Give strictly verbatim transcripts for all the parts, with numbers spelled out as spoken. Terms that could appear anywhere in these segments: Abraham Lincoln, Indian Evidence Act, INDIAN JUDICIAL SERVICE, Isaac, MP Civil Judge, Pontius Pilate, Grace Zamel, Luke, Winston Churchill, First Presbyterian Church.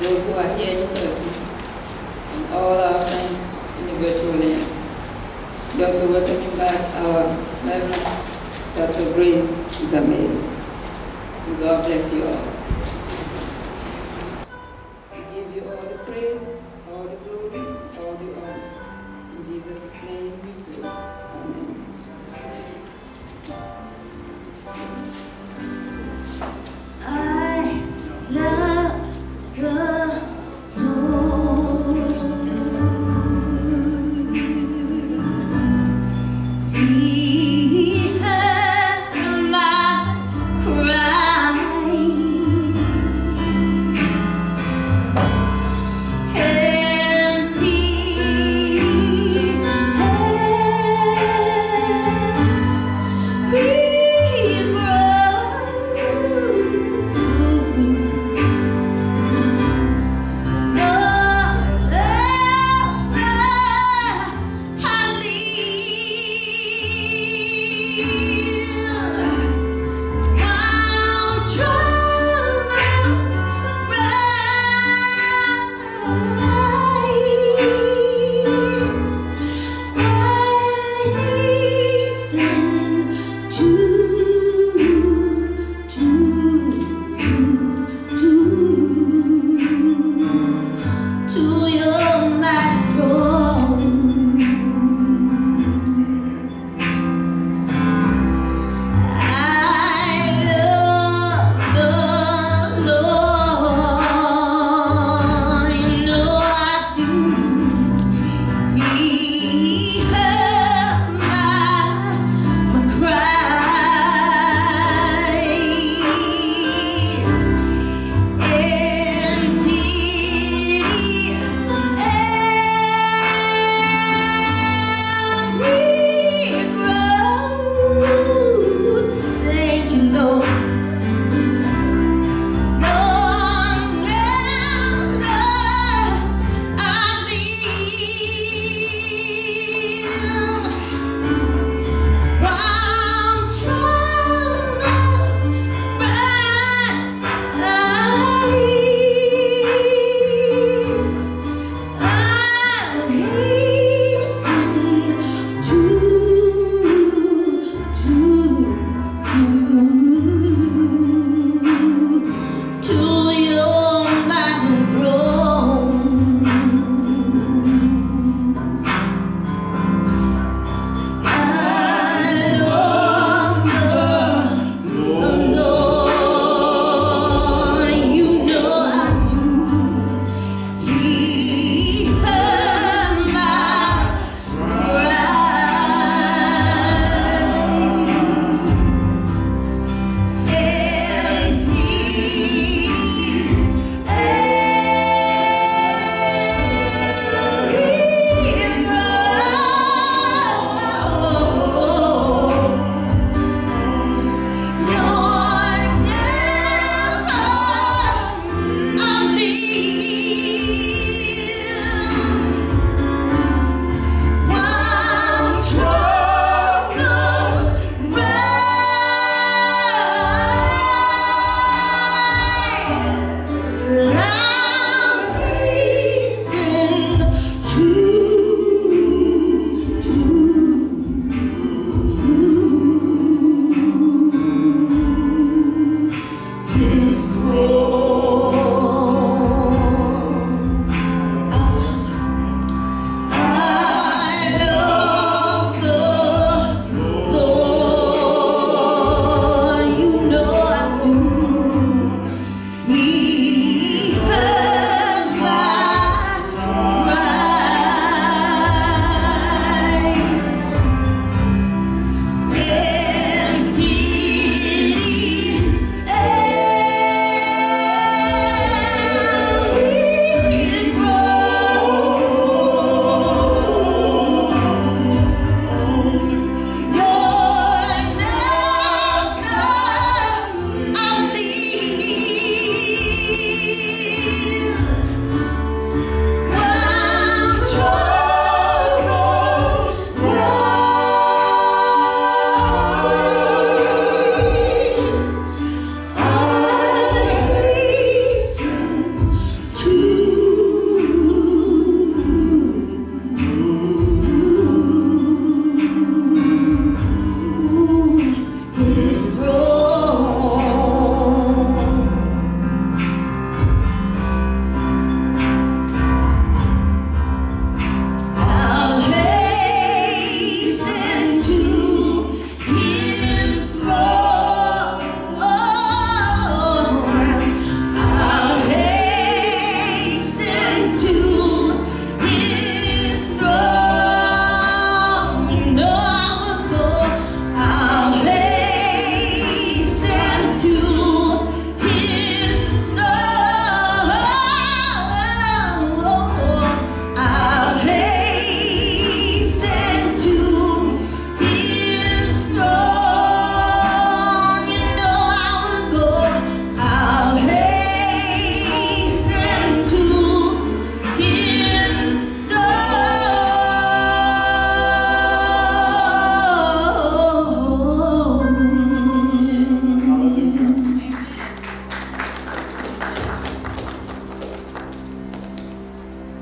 those who are here in person, and all our friends in the virtual land. We also welcome back our Reverend Doctor Grace Zamel. God bless you all.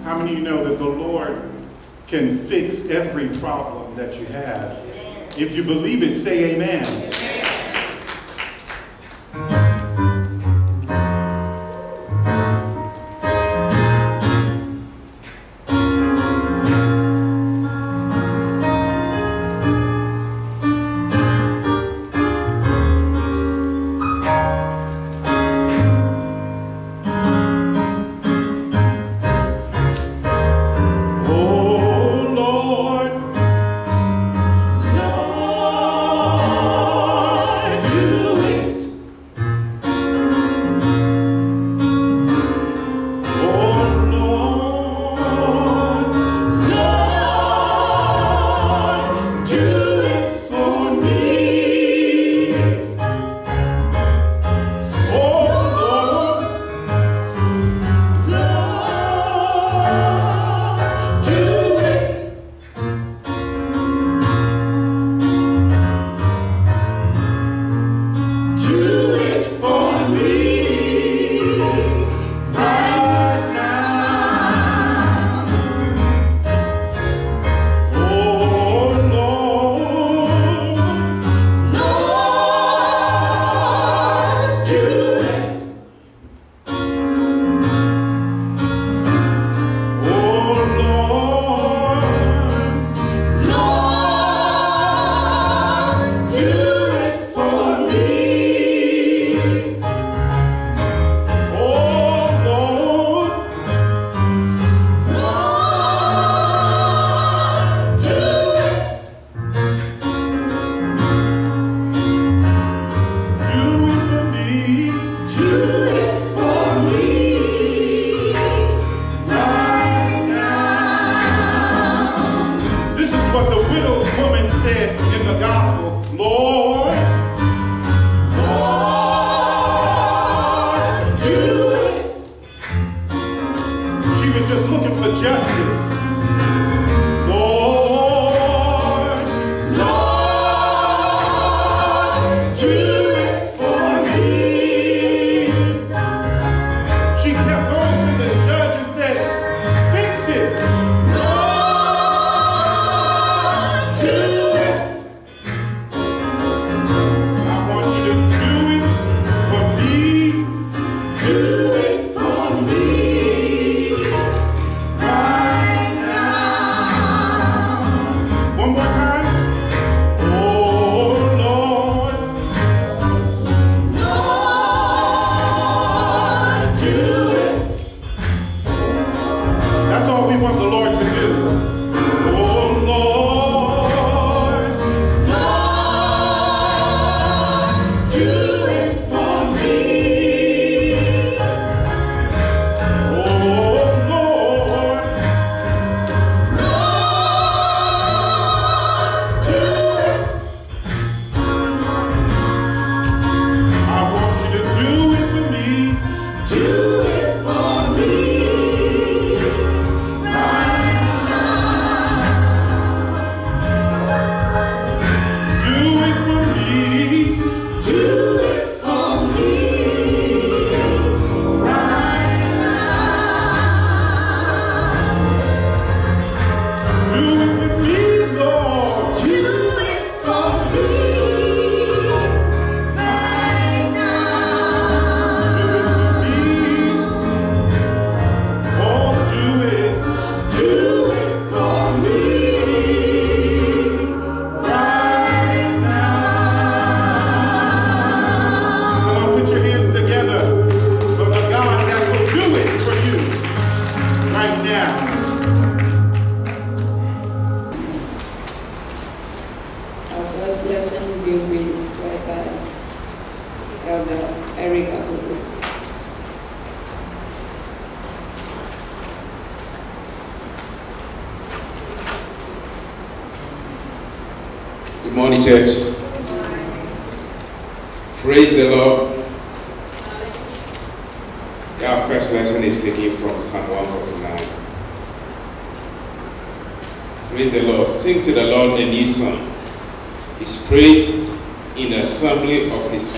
How many of you know that the Lord can fix every problem that you have? Amen. If you believe it, say amen. Amen.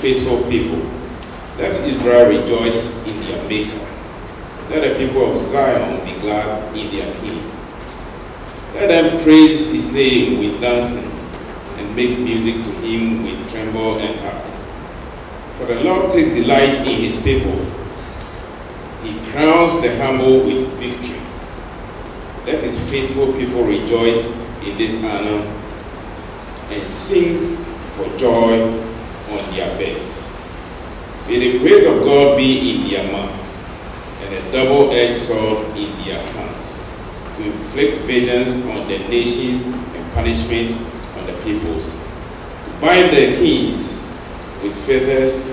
Faithful people, let Israel rejoice in their Maker. Let the people of Zion be glad in their King. Let them praise his name with dancing, and make music to him with tremble and harp. For the Lord takes delight in his people. He crowns the humble with victory. Let his faithful people rejoice in this honor and sing for joy on their beds. May the praise of God be in their mouth and a double-edged sword in their hands, to inflict vengeance on the nations and punishment on the peoples, to bind their kings with fetters,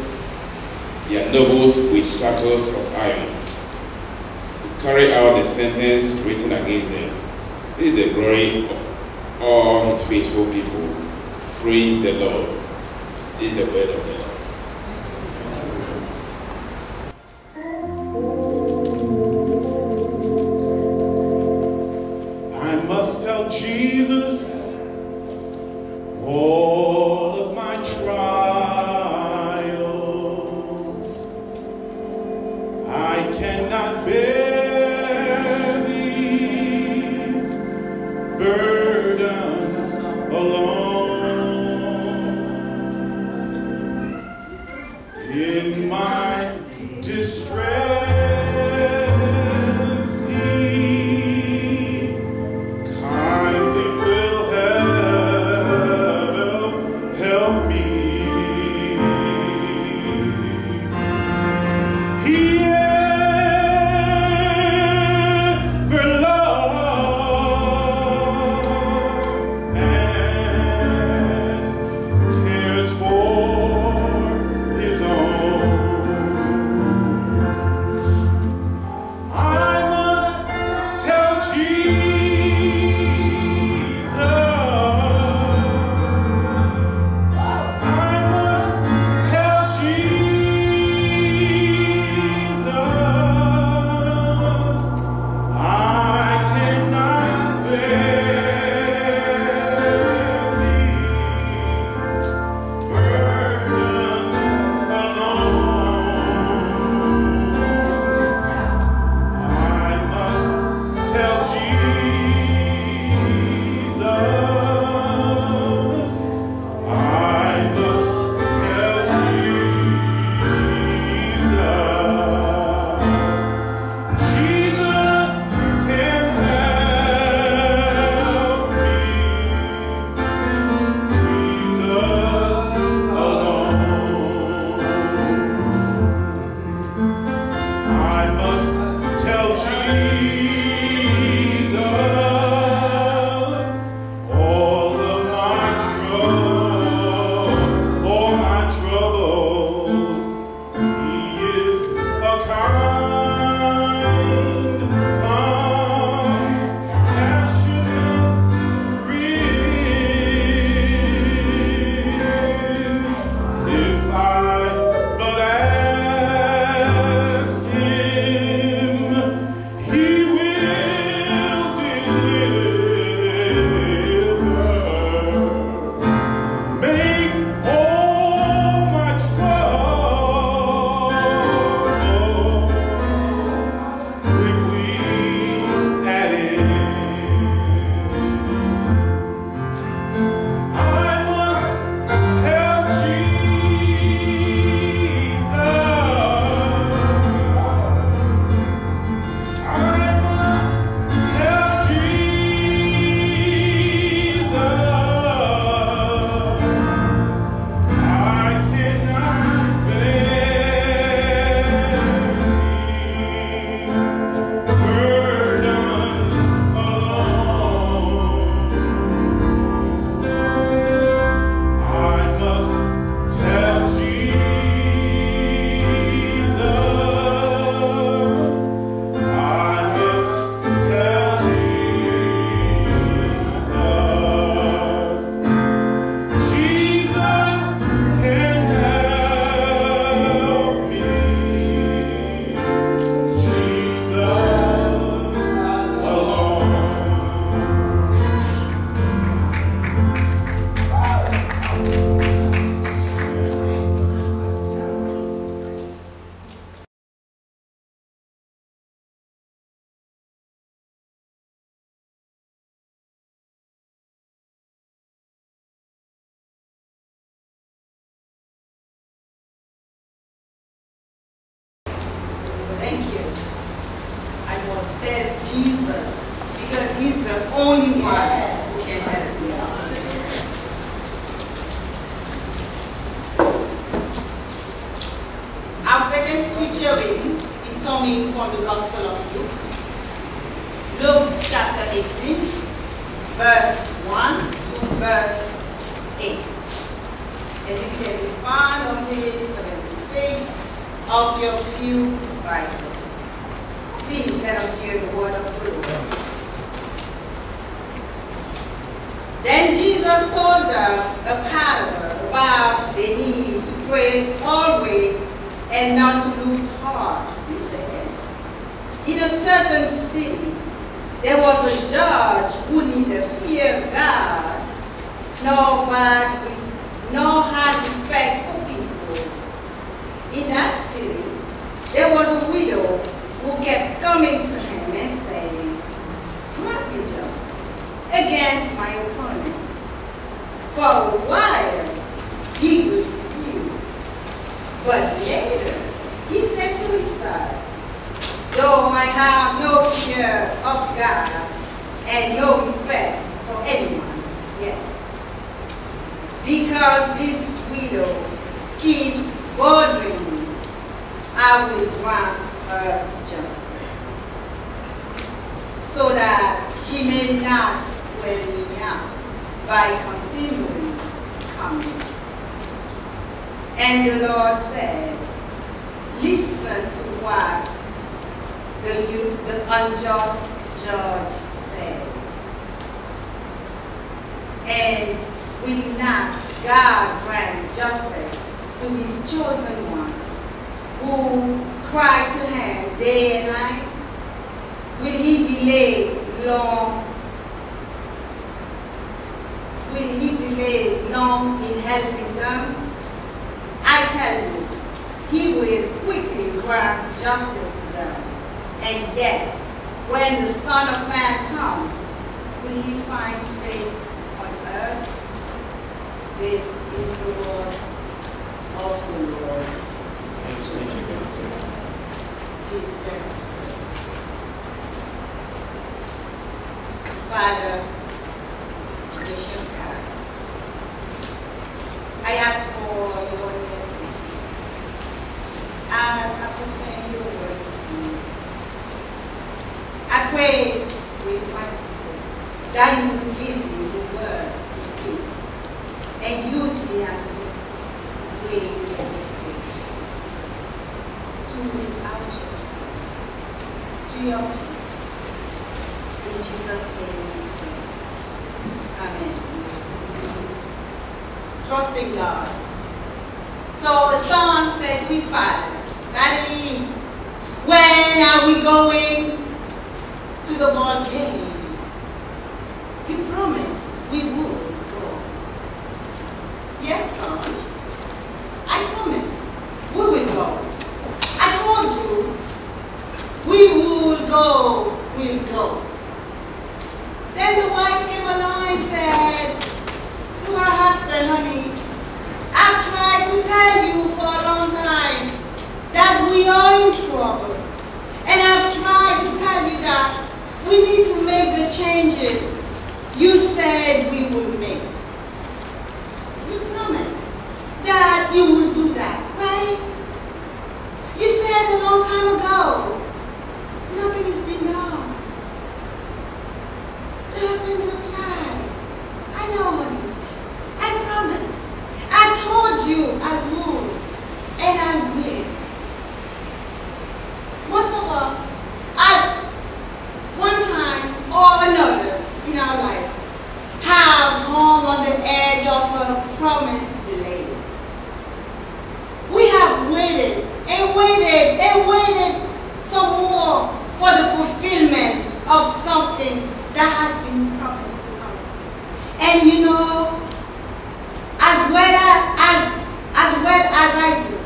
their nobles with shackles of iron, to carry out the sentence written against them. This is the glory of all his faithful people. Praise the Lord. This is the word of the Lord. Jesus, all of my trials, I cannot bear these burdens alone. In my distress, Jesus, because he's the only one who can help me out. Our second scripture reading is coming from the Gospel of Luke. Luke chapter eighteen, verse one to verse eight. And this can be found on page seventy-six of your Pew Bible. Please let us hear the word of the Lord. Then Jesus told them a parable about the need to pray always and not to lose heart, he said. In a certain city, there was a judge who neither feared God nor had respect for people. In that city, there was a widow who kept coming to him and saying, "Grant me justice against my opponent." For a while, he refused, but later he said to himself, "Though I have no fear of God and no respect for anyone, yet, because this widow keeps bothering me, I will grant her justice, so that she may not wear me out by continually coming." And the Lord said, "Listen to what the, the unjust judge says. And will not God grant justice to his chosen ones, who cry to him day and night? Will he delay long? Will he delay long in helping them? I tell you, he will quickly grant justice to them. And yet, when the Son of Man comes, will he find faith on earth?" This is the word of the Lord. Thank you. Father, gracious God, I ask for your mercy as I proclaim your word to you. I pray with my people that you will give me the word to speak and use me as a vessel to bring your message to our church, in Jesus' name, amen. Trusting God. So the son said to his father, "Daddy, when are we going to the ball game? You promised we would go." "Yes, son, I promise we will go. I told you we would go, we'll go." Then the wife came along and said to her husband, "Honey, I've tried to tell you for a long time that we are in trouble. And I've tried to tell you that we need to make the changes you said we would make. You promised that you would do that, right? You said a long time ago. Nothing has been done." The husband replied, "I know, honey. I promise. I told you I would, and I will. Most of us, at one time or another in our lives, have hung on the edge of a promised delay. We have waited and waited and waited some more for the fulfillment of something that has been promised to us. And you know, as well as, as, as well as I do,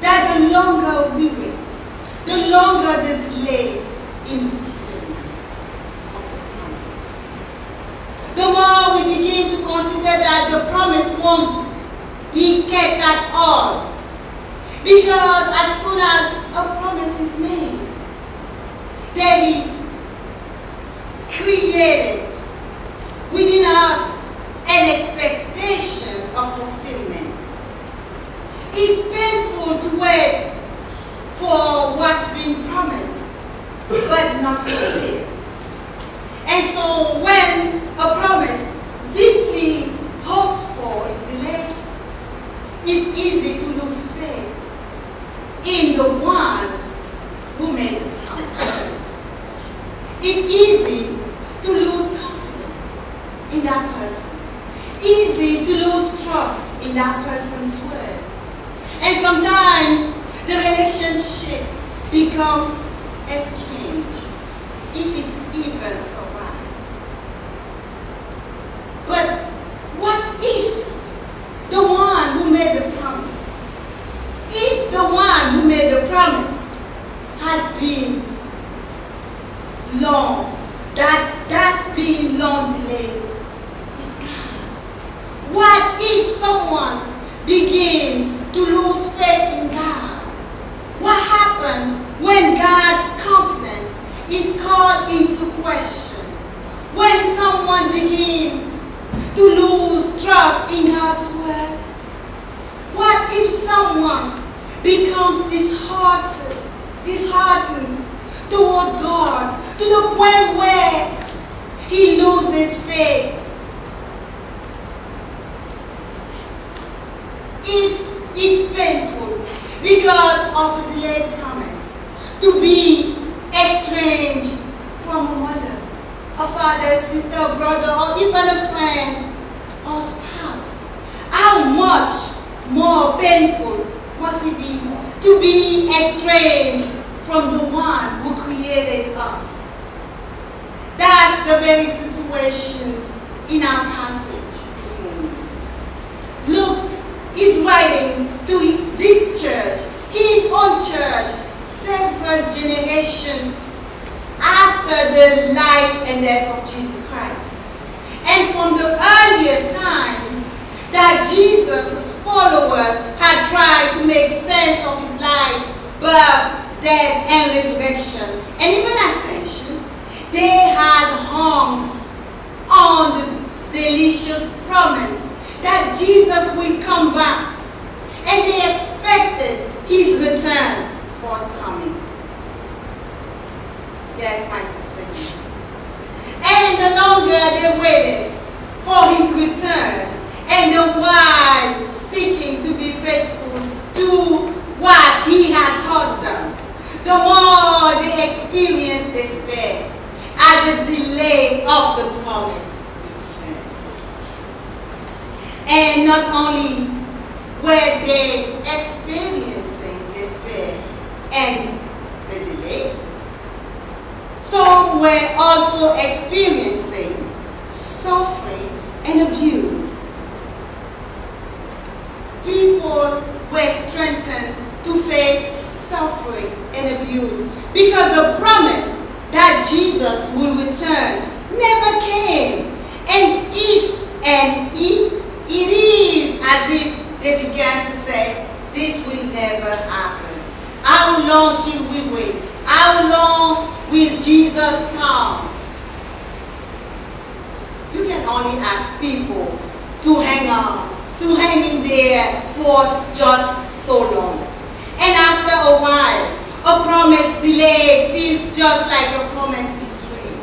that the longer we wait, the longer the delay in fulfillment of the promise. The more we begin to consider that the promise won't be kept at all. Because as soon as a promise is made, there is It's easy to lose confidence in that person. Easy to lose trust in that person's word. And sometimes the relationship becomes estranged if it even survives. But what if the one who made the promise, if the one who made the promise has been long, that that's been long delayed, is God? What if someone begins to lose faith in God? What happens when God's confidence is called into question? When someone begins to lose trust in God's word? What if someone becomes disheartened, disheartened toward God to the point where he loses faith? If it's painful because of a delayed promise, to be estranged from a mother, a father, sister, brother, or even a friend or spouse, how much more painful must it be to be estranged from the one who created us? That's the very situation in our passage this morning. Luke is writing to this church, his own church, several generations after the life and death of Jesus Christ. And from the earliest times that Jesus' followers had tried to make sense of his life, birth, death, and resurrection, and even ascension, they had hung on the delicious promise that Jesus will come back, and they expected his return forthcoming. Yes, my sister. And the longer they waited for his return, and the while seeking to be faithful to what he had taught them, the more they experienced despair at the delay of the promise. And not only were they experiencing despair and the delay, some were also experiencing suffering and abuse. People were strengthened to face suffering and abuse because the promise that Jesus would return never came. And if and if it is as if they began to say, this will never happen. How long should we wait? How long will Jesus come? You can only ask people to hang on, to hang in there for just so long. And after a while, a promise delayed feels just like a promise betrayed.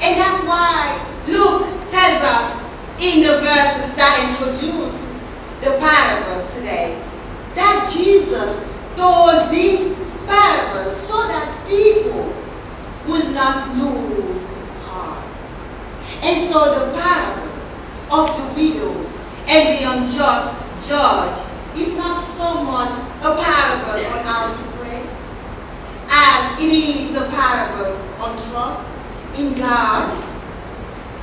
And that's why Luke tells us in the verses that introduces the parable today, that Jesus told this parable so that people would not lose heart. And so the parable of the widow and the unjust judge is not so much a parable on how to pray, as it is a parable on trust in God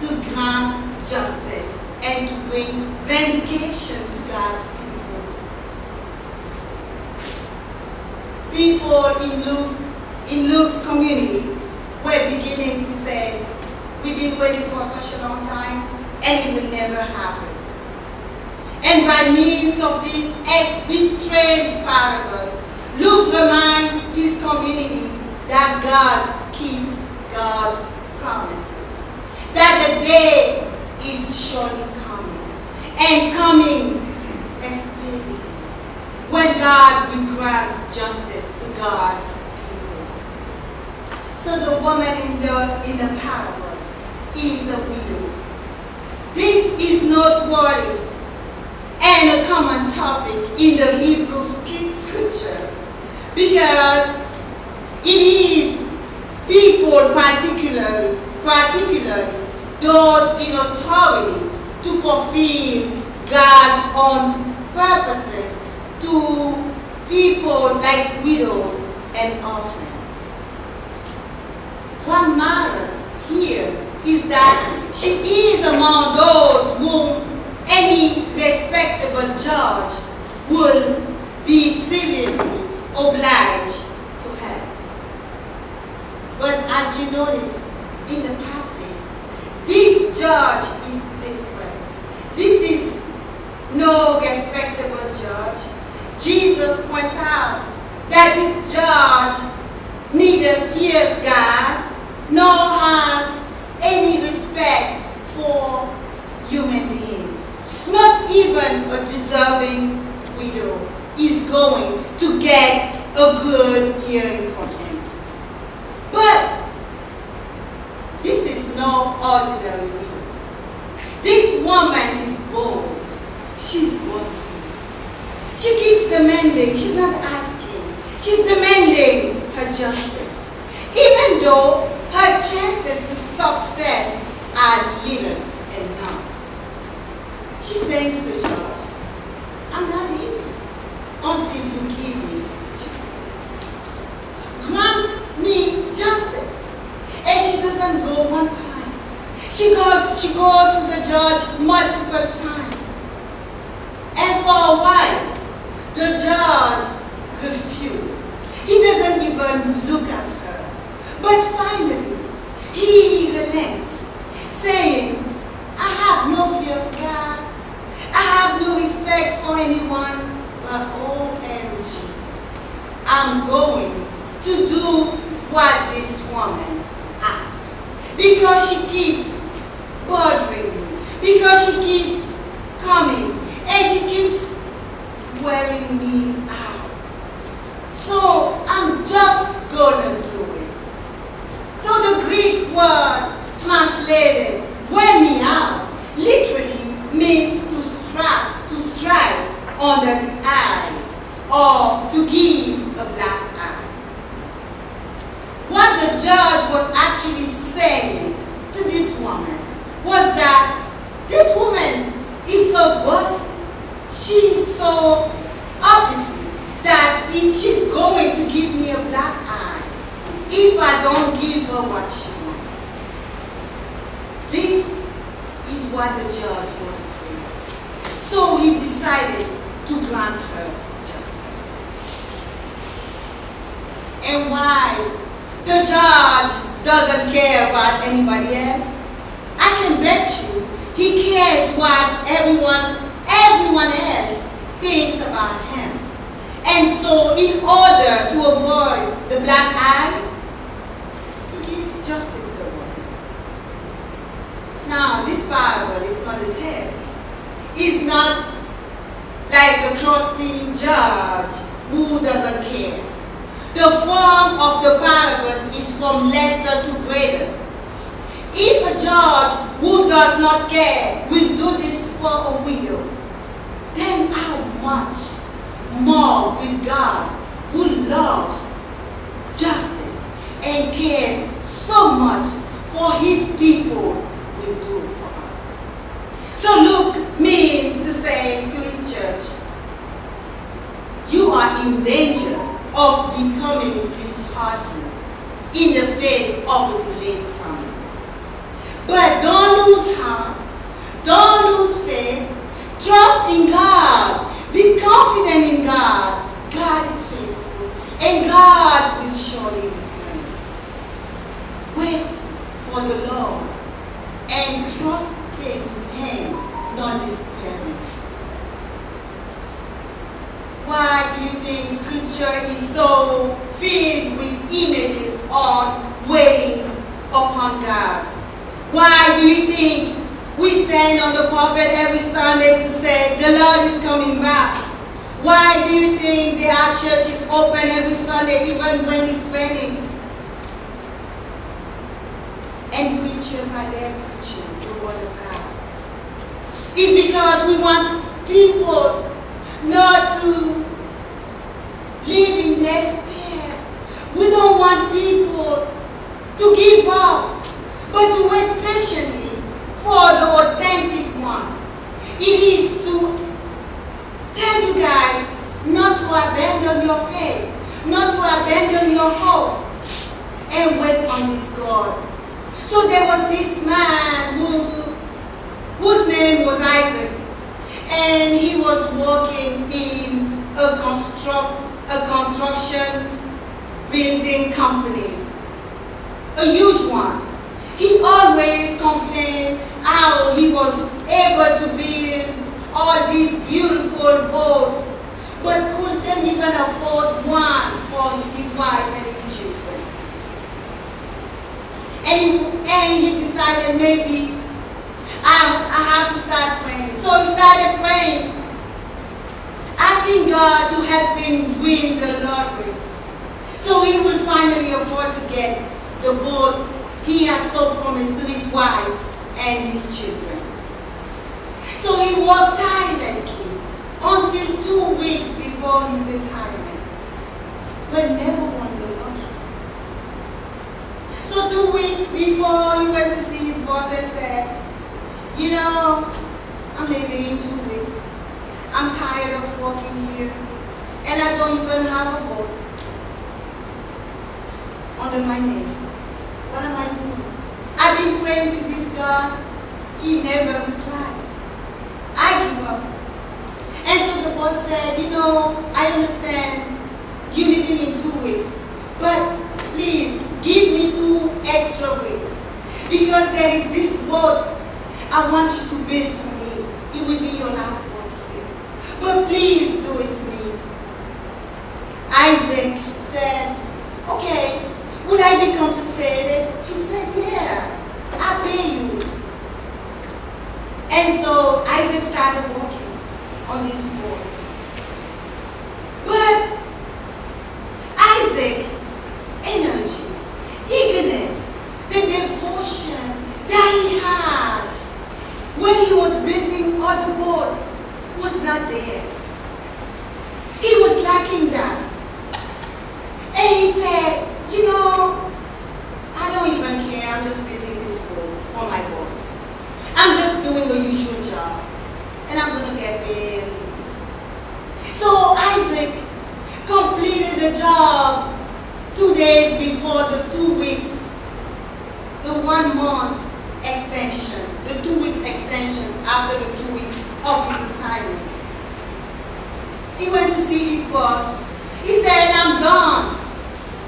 to grant justice and to bring vindication to God's people. People in Luke, in Luke's community were beginning to say, we've been waiting for such a long time and it will never happen. And by means of this, this strange parable, Luke reminds his community that God keeps God's promises. That the day is surely coming, and coming speedily, when God will grant justice to God's people. So the woman in the in the parable is a widow. This is noteworthy and a common topic in the Hebrew scripture because it is people by particular those in authority, to fulfill God's own purposes to people like widows and orphans. What matters here is that she is among those whom any respectable judge will be seriously obliged to help. But as you notice in the passage, this judge is different. This is no respectable judge. Jesus points out that this judge neither fears God nor has any respect for human beings. Not even a deserving widow is going to get a good hearing from him. But this is no ordinary widow. This woman is bold. She's bossy. She keeps demanding. She's not asking. She's demanding her justice, even though her chances to success are little and none. She's saying to the judge, I'm not leaving until you give me justice. Grant me justice. And she doesn't go one time. She goes, she goes to the judge multiple times. And for a while, the judge refuses. He doesn't even look at her. But finally, he relents, saying, I have no fear of God. I have no respect for anyone, but O M G, I'm going to do what this woman asks. Because she keeps bothering me. Because she keeps coming. And she keeps wearing me out. So I'm just going to do it. So the Greek word translated wear me out literally means to strap, to strike under the eye or to give a black eye. What the judge was actually saying to this woman was that this woman is so bossy, she is so uppity that if she's going to give me a black eye if I don't give her what she wants. This is what the judge was afraid of. So he decided to grant her justice. And why? The judge doesn't care about anybody else. I can bet you he cares what everyone, everyone else thinks about him. And so in order to avoid the black eye, justice to the woman. Now, this parable is not a tale. It's not like a crusty judge who doesn't care. The form of the parable is from lesser to greater. If a judge who does not care will do this for a widow, then how much more will God, who loves justice and cares so much for his people, will do for us. So Luke means to say to his church, you are in danger of becoming disheartened in the face of a delayed promise. But don't lose heart, don't lose faith, trust in God, be confident in God. God is faithful and God will surely wait for the Lord and trust in him, not despairing. Why do you think scripture is so filled with images of waiting upon God? Why do you think we stand on the pulpit every Sunday to say the Lord is coming back? Why do you think there are churches open every Sunday even when it's raining? And preachers are there preaching the word of God. It's because we want people not to live in despair. We don't want people to give up. but to wait patiently for the authentic one. It is to tell you guys not to abandon your faith, not to abandon your hope, and wait on this God. So there was this man who, whose name was Isaac, and he was working in a, construct, a construction building company, a huge one. He always complained how he was able to build all these beautiful boats, but couldn't even afford one for his wife and his children. And, and he decided, maybe I, I have to start praying. So he started praying, asking God to help him win the lottery, so he would finally afford to get the boat he had so promised to his wife and his children. So he worked tirelessly until two weeks before his retirement, but never won the lottery. So two weeks before, he went to see his boss and said, you know, I'm leaving in two weeks. I'm tired of working here, and I don't even have a boat under my name. What am I doing? I've been praying to this God. He never replies. I give up. And so the boss said, you know, I understand you're leaving in two weeks, but please give me two extra weeks, because there is this boat I want you to build for me. It will be your last boat here, but please do it for me. Isaac said, okay, would I be compensated? He said, yeah, I'll pay you. And so Isaac started working on this boat. But Isaac's energy, eagerness, the devotion that he had when he was building other boats was not there. He was lacking that. And he said, you know, I don't even care. I'm just building this boat for my boss. I'm just doing the usual job, and I'm going to get paid. So Isaac completed the job two days before the two weeks, the one month extension, the two weeks extension after the two weeks of his assignment. He went to see his boss. He said, I'm done.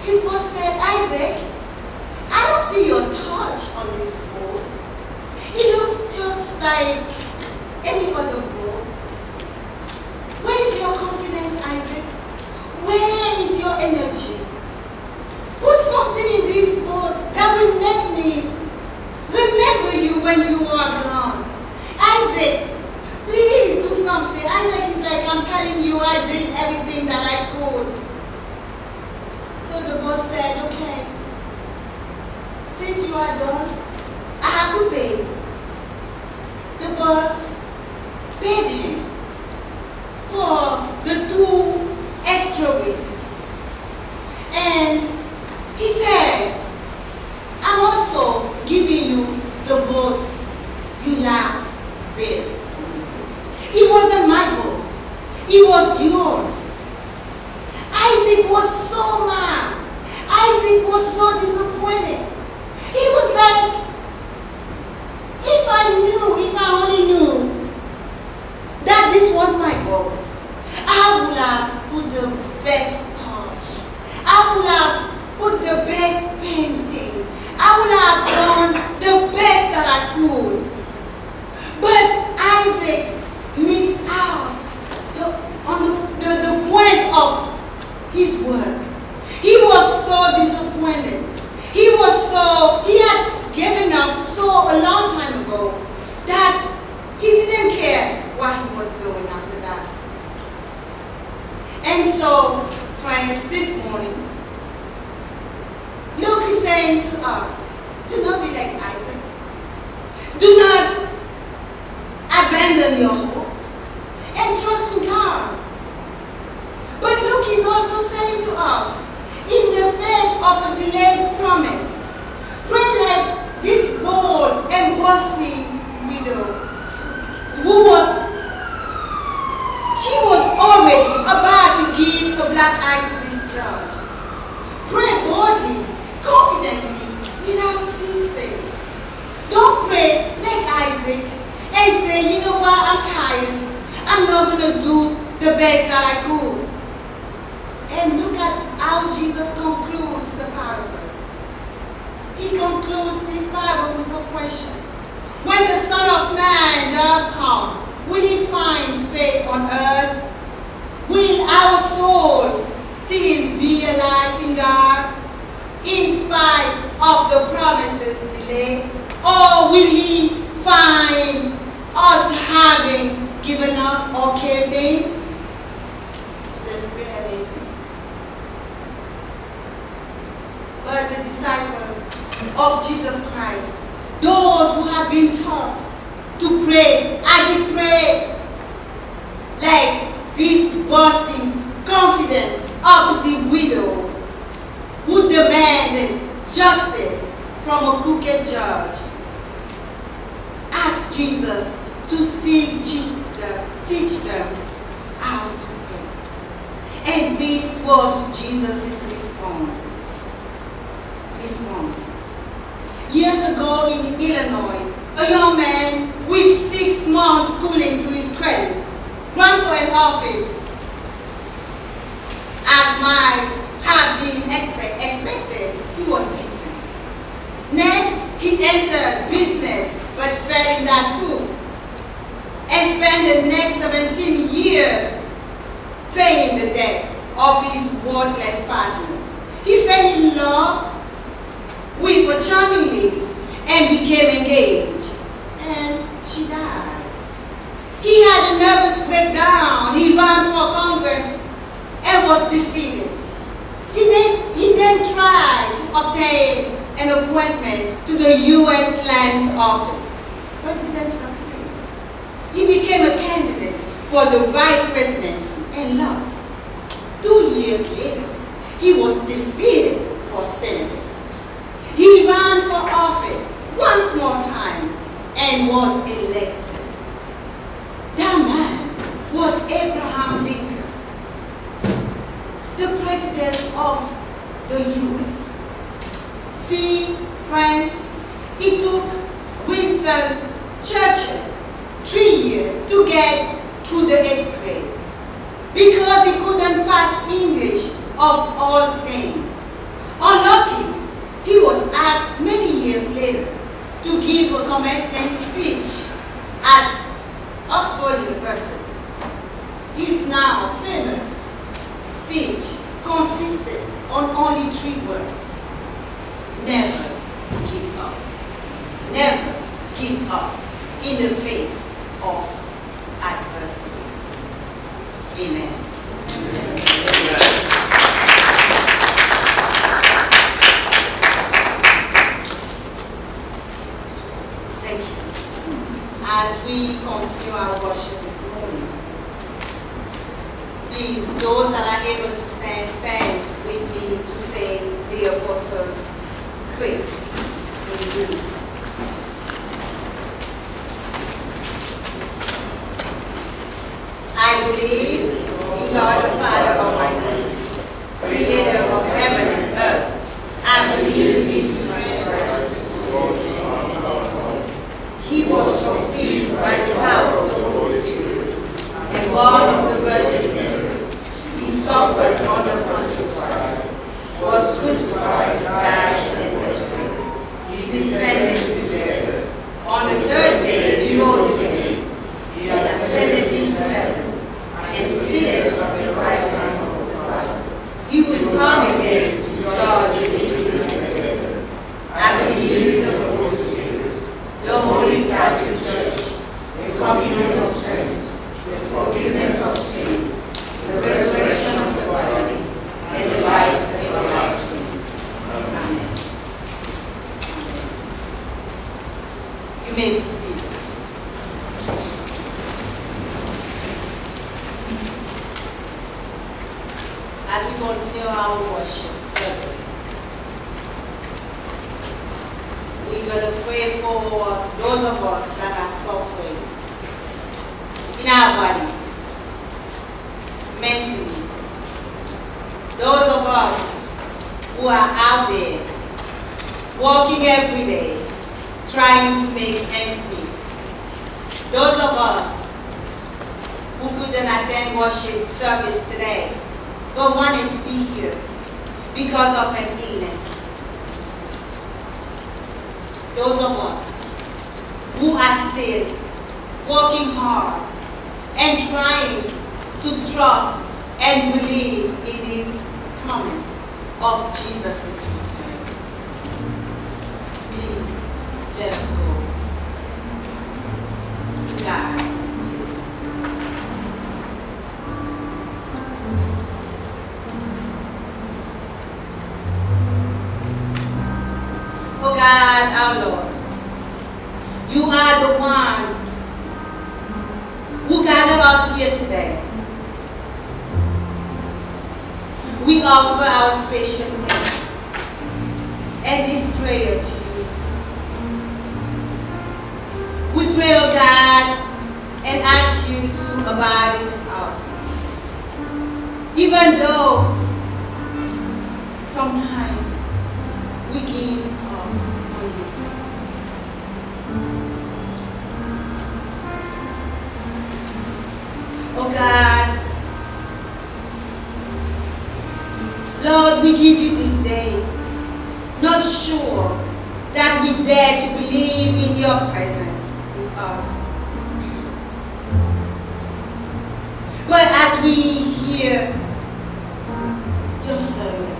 His boss said, Isaac, I don't see your touch on this boat. It looks just like any other boat. Where is your confidence, Isaac? Where is your energy? Put something in this boat that will make me remember you when you are gone. Isaac, please do something. Isaac is like, I'm telling you, I did everything that I could. So the boss said, okay, since you are done, I have to pay. The boss paid him for the two extra weeks. And he said, I'm also giving you the boat you last built. It wasn't my boat. It was yours. Isaac was so mad. Isaac was so disappointed. He was like, if I knew, if I only knew that this was my boat, I would have put the best touch. I would have put the best painting. I would have done the best that I could. But Isaac missed out the, on the, the, the point of his work. He was so disappointed. He was so, he had given up so a long time ago that he didn't care what he was doing after that. And so, friends, this morning, Luke is saying to us, do not be like Isaac. Do not abandon your hopes and trust in God. But Luke is also saying to us, in the face of a delayed promise, pray like this best that I could. And look at how Jesus concludes the parable. He concludes this parable with a question. When the Son of Man does come, will he find faith on earth? Will our souls still be alive in God, in spite of the promises delay? Or will he find us having given up or caved in? Let's pray, baby. But the disciples of Jesus Christ, those who have been taught to pray as he prayed, like this bossy, confident, uppity widow who demanded justice from a crooked judge, asked Jesus to still teach them, teach them how to pray. And this was Jesus' response. response. Years ago in Illinois, a young man with six months schooling to his credit ran for an office. As my had been expect, expected, he was beaten. Next, he entered business, but fell in that too, and spent the next seventeen years paying the debt of his worthless partner. He fell in love with a charming lady and became engaged, and she died. He had a nervous breakdown. He ran for Congress and was defeated. He then, he then tried to obtain an appointment to the U S Lands Office, but didn't succeed. He became a candidate for the vice presidency and lost. Two years later, he was defeated for Senate. He ran for office once more time and was elected. That man was Abraham Lincoln, the president of the U S See, friends, it took Winston Churchill three years to get through the eighth grade because he couldn't pass English of all things. Unluckily, he was asked many years later to give a commencement speech at Oxford University. He's now famous. Speech consisted on only three words: never give up. Never give up in the face of adversity. Amen. Amen. Thank you. As we continue our worship this morning, please, those that are able to stand, stand with me to say the Apostle Creed in unison. I believe in God the Father Almighty, creator of heaven and earth. I believe in Jesus Christ. He was conceived by the power of the Holy Spirit and born of the Virgin Mary. Suffered on the Pontius Pilate, was crucified, died, and was buried. He descended into the earth. On the third day he rose again. He ascended into heaven and is seated on the right hand of the Father. He will come again to judge the living and the dead. I believe in the Holy Spirit, the Holy Catholic Church, the communion of saints, the forgiveness of sins, the resurrection of the body, and the life everlasting. Amen. You may be seated. As we continue our worship service, we're going to pray for those of us that are suffering in our bodies, mentally. Those of us who are out there working every day trying to make ends meet. Those of us who who did not attend worship service today, but wanted to be here because of an illness. Those of us who are still working hard and trying to trust and believe in His promise of Jesus' return. Please, let us go to God. Oh God, our Lord, you are the one who gathered us here today. We offer our special needs and this prayer to you. We pray, O God, and ask you to abide in us. Even though sometimes we give up on you. O God, Lord, we give you this day, not sure that we dare to believe in your presence with us. But as we hear your sermon,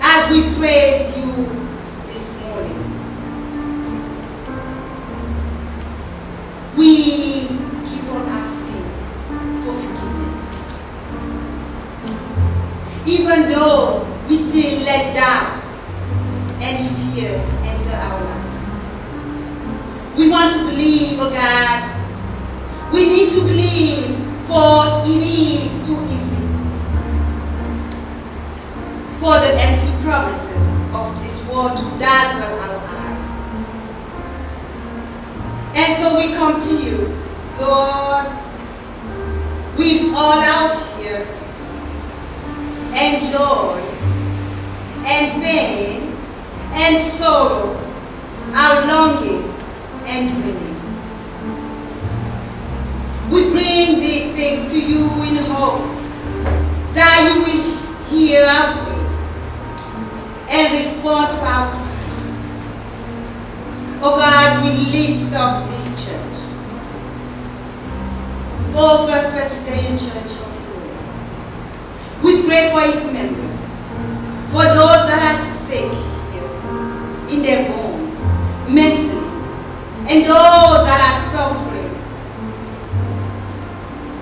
as we praise you this morning, we keep on asking for forgiveness. Even though we still let doubts and fears enter our lives. We want to believe, oh God. We need to believe, for it is too easy for the empty promises of this world to dazzle our eyes. And so we come to you, Lord, with all our fears, and joys, and pain, and sorrows, our longing and dreamings. We bring these things to you in hope that you will hear our prayers and respond to our cries. Oh God, we lift up this church. Oh, First Presbyterian Church, we pray for its members, for those that are sick here, in their homes, mentally, and those that are suffering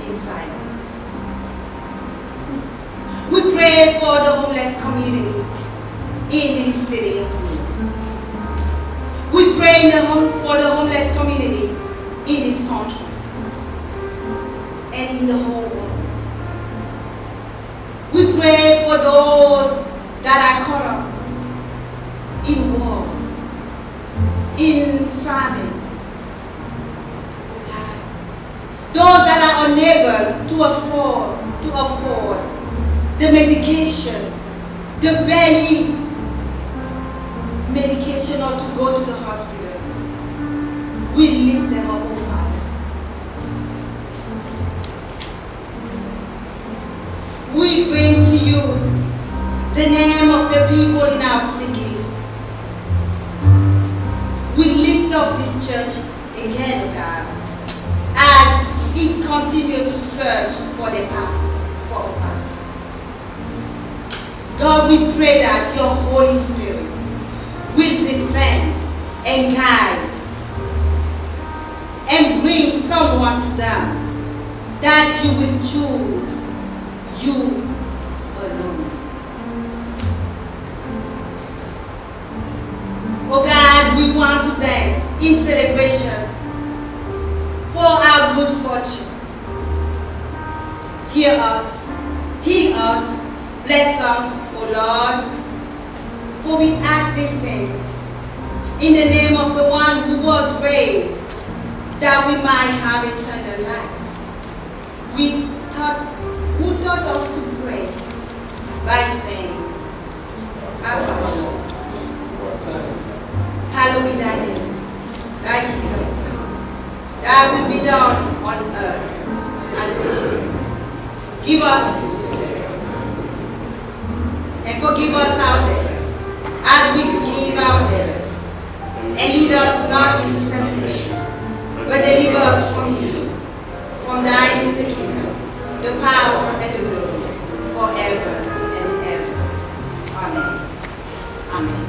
in silence. We pray for the homeless community in this city. We pray in the home, for the homeless community in this country and in the whole world. We pray for those that are caught up in wars, in famines, those that are unable to afford to afford the medication, the penny medication, or to go to the hospital. We lift them up, oh Father. We bring to you the name of the people in our sick list. We lift up this church again, God, as it continues to search for the past, for us. God, we pray that your Holy Spirit will descend and guide and bring someone to them that you will choose. You alone. Oh God, we want to dance in celebration for our good fortunes. Hear us, heal us, bless us, O Lord. For we ask these things in the name of the one who was raised, that we might have eternal life. We thought who taught us to pray by saying, Our Father, hallowed be thy name, thy kingdom come, thy will be done on on earth as it is in heaven. Give us and forgive us our debts, as we forgive our debtors. And lead us not into temptation, but deliver us from evil. From thine is the kingdom, the power, and the glory, forever and ever. Amen. Amen.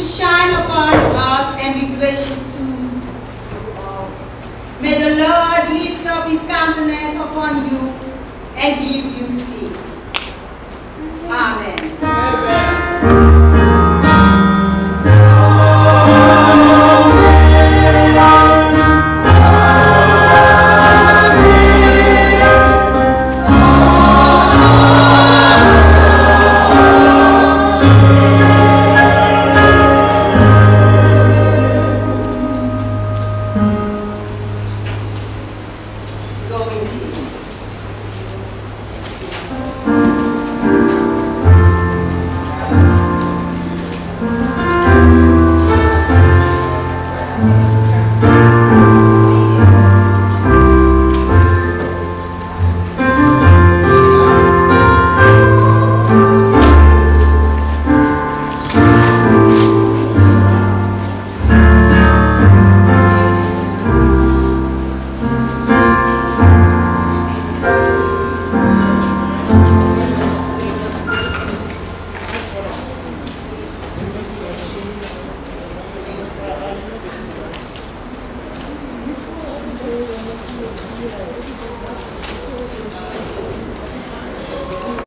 Shine upon us and be gracious to you all. May the Lord lift up his countenance upon you and give you peace. Amen.